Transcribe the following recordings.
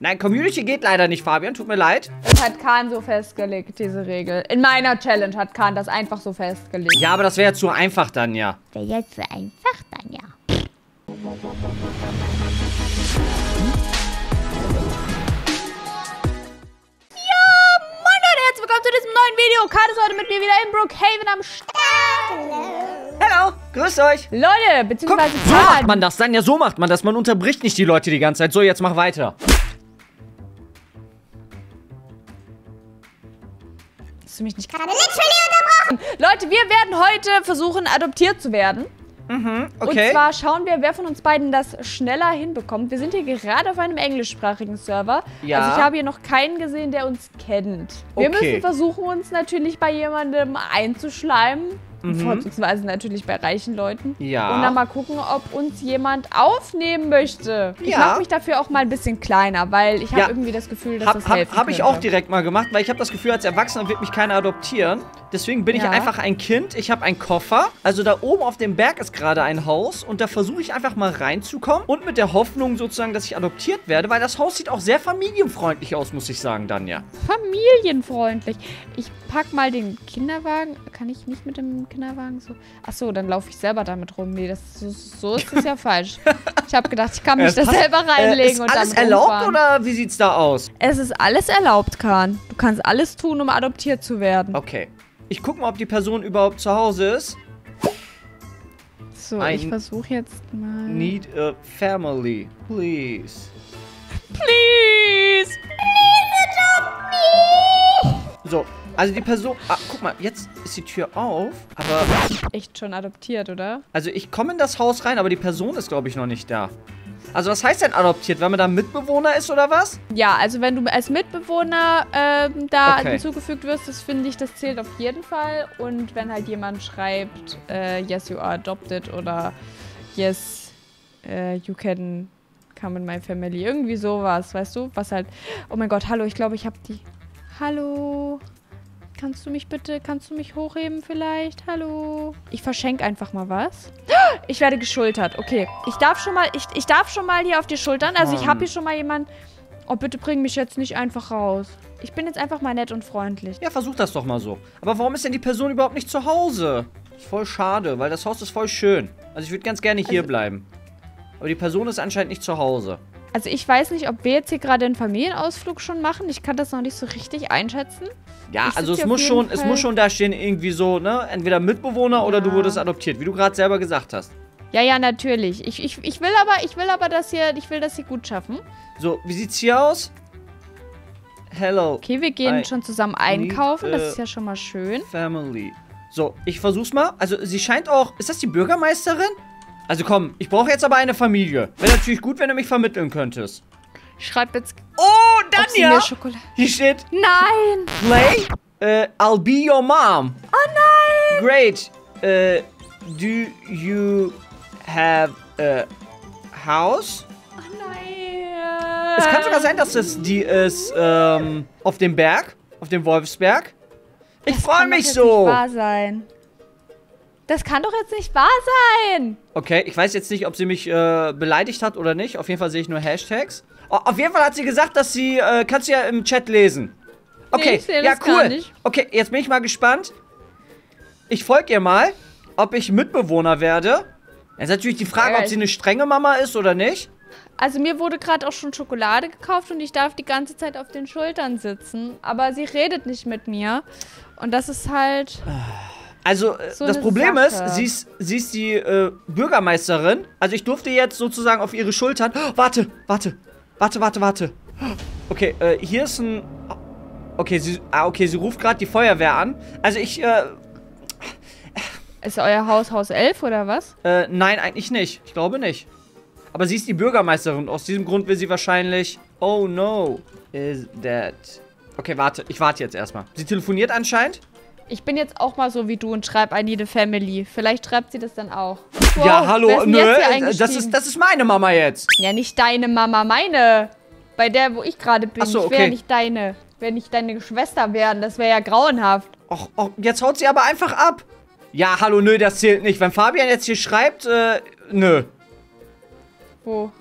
Nein, Community geht leider nicht, Fabian. Tut mir leid. Das hat Kaan so festgelegt, diese Regel. In meiner Challenge hat Kaan das einfach so festgelegt. Ja, aber das wäre zu einfach, Dania. Wäre jetzt zu einfach, Dania. Willkommen zu diesem neuen Video. Kaan ist heute mit mir wieder in Brookhaven am Start. Hallo, grüß euch. Leute, beziehungsweise Kaan. So macht man das dann. Ja, so macht man das. Man unterbricht nicht die Leute die ganze Zeit. So, jetzt mach weiter. Hast du mich nicht gerade unterbrochen? Leute, wir werden heute versuchen, adoptiert zu werden. Mhm, okay. Und zwar schauen wir, wer von uns beiden das schneller hinbekommt. Wir sind hier gerade auf einem englischsprachigen Server. Ja. Also ich habe hier noch keinen gesehen, der uns kennt. Wir müssen versuchen, uns natürlich bei jemandem einzuschleimen. Mhm. Vorzugsweise natürlich bei reichen Leuten. Ja. Und dann mal gucken, ob uns jemand aufnehmen möchte. Ich mache mich dafür auch mal ein bisschen kleiner, weil ich habe irgendwie das Gefühl, dass das helfen könnte. Habe ich auch direkt mal gemacht, weil ich habe das Gefühl, als Erwachsener wird mich keiner adoptieren. Deswegen bin ich einfach ein Kind. Ich habe einen Koffer. Also da oben auf dem Berg ist gerade ein Haus. Und da versuche ich einfach mal reinzukommen. Und mit der Hoffnung sozusagen, dass ich adoptiert werde. Weil das Haus sieht auch sehr familienfreundlich aus, muss ich sagen, Danja. Familienfreundlich. Ich pack mal den Kinderwagen. Kann ich nicht mit dem Kinderwagen so. Achso, dann laufe ich selber damit rum. Nee, das, so ist das ja falsch. Ich habe gedacht, ich kann mich da selber reinlegen und dann rumfahren. Ist alles erlaubt oder wie sieht's da aus? Es ist alles erlaubt, Kaan. Du kannst alles tun, um adoptiert zu werden. Okay. Ich guck mal, ob die Person überhaupt zu Hause ist. So, ich versuche jetzt mal. Need a family, please. Please! Please adopt me! So. Also die Person... Ah, guck mal, jetzt ist die Tür auf, aber... Echt schon adoptiert, oder? Also ich komme in das Haus rein, aber die Person ist, glaube ich, noch nicht da. Also was heißt denn adoptiert? Wenn man da Mitbewohner ist, oder was? Ja, also wenn du als Mitbewohner da hinzugefügt wirst, das finde ich, das zählt auf jeden Fall. Und wenn halt jemand schreibt, yes, you are adopted, oder yes, you can come in my family. Irgendwie sowas, weißt du? Was halt... Oh mein Gott, hallo, ich glaube, ich habe die... Hallo... Kannst du mich bitte, hochheben vielleicht? Hallo? Ich verschenke einfach mal was. Ich werde geschultert. Okay, ich darf schon mal, ich darf schon mal hier auf die Schultern. Also ich habe hier schon mal jemanden. Oh, bitte bring mich jetzt nicht einfach raus. Ich bin jetzt einfach mal nett und freundlich. Ja, versuch das doch mal so. Aber warum ist denn die Person überhaupt nicht zu Hause? Ist voll schade, weil das Haus ist voll schön. Also ich würde ganz gerne hier bleiben. Aber die Person ist anscheinend nicht zu Hause. Also ich weiß nicht, ob wir jetzt hier gerade einen Familienausflug schon machen. Ich kann das noch nicht so richtig einschätzen. Ja, also es muss schon da stehen irgendwie so, ne? Entweder Mitbewohner oder du wurdest adoptiert, wie du gerade selber gesagt hast. Ja, ja, natürlich. Ich will aber, dass hier, ich will das hier gut schaffen. So, wie sieht's hier aus? Hello. Okay, wir gehen schon zusammen einkaufen. Das ist ja schon mal schön. Family. So, ich versuch's mal. Also sie scheint auch, ist das die Bürgermeisterin? Also komm, ich brauche jetzt aber eine Familie. Wäre natürlich gut, wenn du mich vermitteln könntest. Schreib jetzt... Oh, Danja! Hier steht... Nein! Play? I'll be your mom. Oh nein! Great. Do you have a house? Oh nein! Es kann sogar sein, dass es die ist, auf dem Berg, auf dem Wolfsberg. Ich freue mich so! Das kann doch jetzt nicht wahr sein. Das kann doch jetzt nicht wahr sein! Okay, ich weiß jetzt nicht, ob sie mich beleidigt hat oder nicht. Auf jeden Fall sehe ich nur Hashtags. Oh, auf jeden Fall hat sie gesagt, dass sie... kannst du ja im Chat lesen. Okay, nee, ich sehe das gar nicht. Okay, jetzt bin ich mal gespannt. Ich folge ihr mal, ob ich Mitbewohner werde. Jetzt ist natürlich die Frage, ob sie eine strenge Mama ist oder nicht. Also mir wurde gerade auch schon Schokolade gekauft und ich darf die ganze Zeit auf den Schultern sitzen. Aber sie redet nicht mit mir. Und das ist halt... Also, so das Problem ist, sie ist die Bürgermeisterin. Also, ich durfte jetzt sozusagen auf ihre Schultern... Oh, warte. Okay, hier ist ein... Okay, sie ruft gerade die Feuerwehr an. Also, ich... Ist euer Haus 11 oder was? Nein, eigentlich nicht. Ich glaube nicht. Aber sie ist die Bürgermeisterin. Aus diesem Grund will sie wahrscheinlich... Oh, no. Is that... Okay, warte. Ich warte jetzt erstmal. Sie telefoniert anscheinend. Ich bin jetzt auch mal so wie du und schreibe I need a family. Vielleicht schreibt sie das dann auch. Wow, ja, hallo, nö, das ist meine Mama jetzt. Ja, nicht deine Mama, meine. Bei der, wo ich gerade bin. Ach so, okay. Ich wäre nicht deine. Wenn ich deine Schwester wären, das wäre ja grauenhaft. Och, och, jetzt haut sie aber einfach ab. Ja, hallo, nö, das zählt nicht. Wenn Fabian jetzt hier schreibt, nö. Wo?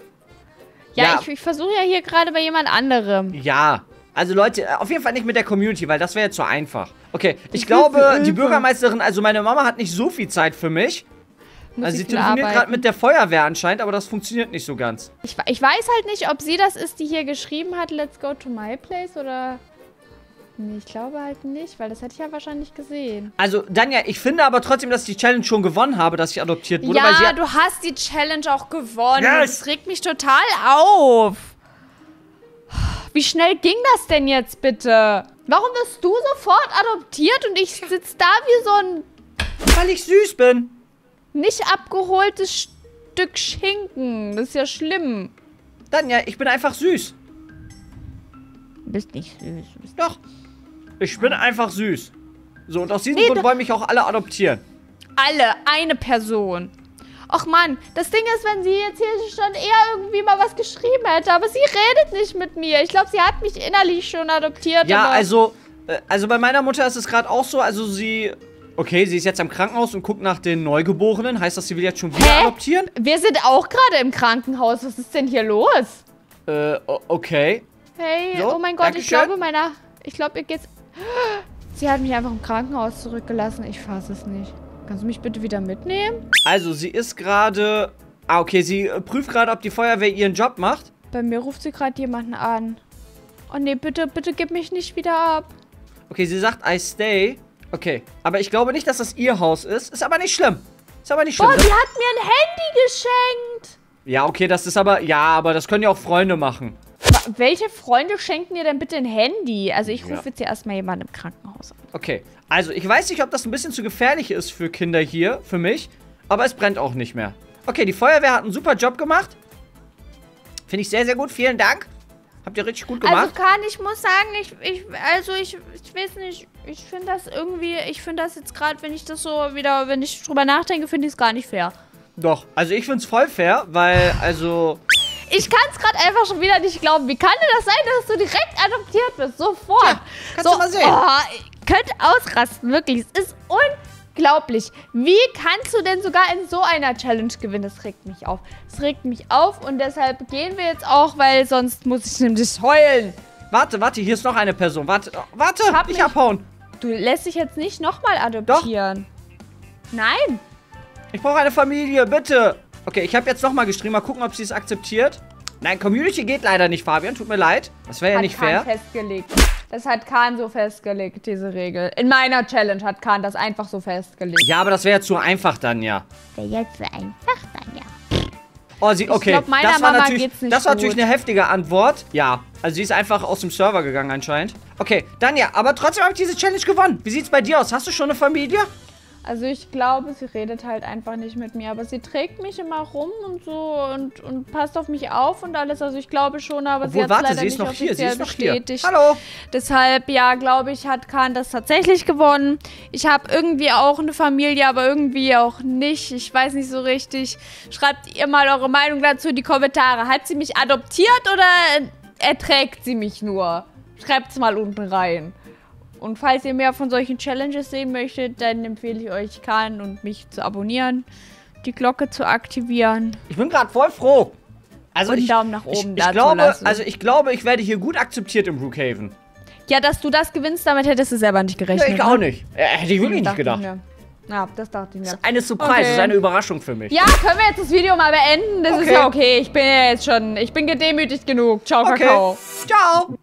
Ja, ich versuche ja hier gerade bei jemand anderem. Ja, also Leute, auf jeden Fall nicht mit der Community, weil das wäre jetzt so einfach. Okay, ich glaube, die Bürgermeisterin, also meine Mama hat nicht so viel Zeit für mich. Also sie telefoniert gerade mit der Feuerwehr anscheinend, aber das funktioniert nicht so ganz. Ich weiß halt nicht, ob sie das ist, die hier geschrieben hat, let's go to my place oder... Nee, ich glaube halt nicht, weil das hätte ich ja wahrscheinlich gesehen. Also, Dania, ich finde aber trotzdem, dass ich die Challenge schon gewonnen habe, dass ich adoptiert wurde. Ja, weil sie du hast die Challenge auch gewonnen. Yes. Das regt mich total auf. Wie schnell ging das denn jetzt bitte? Warum wirst du sofort adoptiert und ich sitze da wie so ein... Weil ich süß bin. Nicht abgeholtes Stück Schinken. Das ist ja schlimm. Dania, ich bin einfach süß. Du bist nicht süß. Doch. Ich bin einfach süß. So, und aus diesem Grund wollen mich auch alle adoptieren. Alle? Eine Person? Och Mann, das Ding ist, wenn sie jetzt hier schon eher irgendwie mal was geschrieben hätte, aber sie redet nicht mit mir. Ich glaube, sie hat mich innerlich schon adoptiert. Ja, also bei meiner Mutter ist es gerade auch so, also sie... Okay, sie ist jetzt am Krankenhaus und guckt nach den Neugeborenen. Heißt das, sie will jetzt schon wieder adoptieren? Wir sind auch gerade im Krankenhaus. Was ist denn hier los? Okay. Hey, so, oh mein Gott, Dankeschön. Ich glaube, ihr geht's... Sie hat mich einfach im Krankenhaus zurückgelassen. Ich fasse es nicht. Kannst du mich bitte wieder mitnehmen? Also, sie ist gerade... Ah, okay, sie prüft gerade, ob die Feuerwehr ihren Job macht. Bei mir ruft sie gerade jemanden an. Oh nee, bitte, bitte gib mich nicht wieder ab. Okay, sie sagt, I stay. Okay, aber ich glaube nicht, dass das ihr Haus ist. Ist aber nicht schlimm. Ist aber nicht schlimm. Boah, sie hat mir ein Handy geschenkt. Ja, okay, das ist aber... Ja, aber das können ja auch Freunde machen. Welche Freunde schenken dir denn bitte ein Handy? Also ich rufe jetzt hier erstmal jemanden im Krankenhaus an. Okay, also ich weiß nicht, ob das ein bisschen zu gefährlich ist für Kinder hier, für mich. Aber es brennt auch nicht mehr. Okay, die Feuerwehr hat einen super Job gemacht. Finde ich sehr, sehr gut. Vielen Dank. Habt ihr richtig gut gemacht. Also Kaan, ich muss sagen, ich weiß nicht, ich finde das irgendwie, ich finde das jetzt gerade, wenn ich das so wieder, wenn ich drüber nachdenke, finde ich es gar nicht fair. Doch, also ich finde es voll fair, weil, also... Ich kann es gerade einfach schon wieder nicht glauben. Wie kann denn das sein, dass du direkt adoptiert bist? Sofort. Ja, kannst du mal sehen. Oh, ich könnte ausrasten, wirklich. Es ist unglaublich. Wie kannst du denn sogar in so einer Challenge gewinnen? Das regt mich auf. Das regt mich auf und deshalb gehen wir jetzt auch, weil sonst muss ich nämlich heulen. Warte, warte, hier ist noch eine Person. Warte, warte, ich abhauen. Du lässt dich jetzt nicht nochmal adoptieren. Doch. Nein. Ich brauche eine Familie, bitte. Okay, ich habe jetzt nochmal geschrieben. Mal gucken, ob sie es akzeptiert. Nein, Community geht leider nicht, Fabian. Tut mir leid. Das wäre ja nicht fair. Das hat Kaan festgelegt. Das hat Kaan so festgelegt, diese Regel. In meiner Challenge hat Kaan das einfach so festgelegt. Ja, aber das wäre ja zu einfach dann, ja. Das wäre jetzt zu einfach dann, ja. Oh, sie, okay. Ich glaube, meiner Mama geht's nicht. Das war natürlich eine heftige Antwort. Ja, also sie ist einfach aus dem Server gegangen anscheinend. Okay, Dania, aber trotzdem habe ich diese Challenge gewonnen. Wie sieht's bei dir aus? Hast du schon eine Familie? Also ich glaube, sie redet halt einfach nicht mit mir, aber sie trägt mich immer rum und so und passt auf mich auf und alles. Also ich glaube schon, aber obwohl, sie hat leider nicht offiziell bestätigt. Hallo. Deshalb, ja, glaube ich, hat Kaan das tatsächlich gewonnen. Ich habe irgendwie auch eine Familie, aber irgendwie auch nicht. Ich weiß nicht so richtig. Schreibt ihr mal eure Meinung dazu in die Kommentare. Hat sie mich adoptiert oder erträgt sie mich nur? Schreibt es mal unten rein. Und falls ihr mehr von solchen Challenges sehen möchtet, dann empfehle ich euch, Kaan und mich zu abonnieren, die Glocke zu aktivieren. Ich bin gerade voll froh. Also und einen Daumen nach oben da zu lassen. Also ich glaube, ich werde hier gut akzeptiert im Brookhaven. Ja, dass du das gewinnst, damit hättest du selber nicht gerechnet. Ja, ich auch nicht. Hätte ich wirklich nicht gedacht. Ja, das dachte ich mir. Das ist eine Surprise, das ist eine Überraschung für mich. Ja, können wir jetzt das Video mal beenden? Das ist ja okay. Ich bin ja jetzt schon, ich bin gedemütigt genug. Ciao, Kakao. Ciao.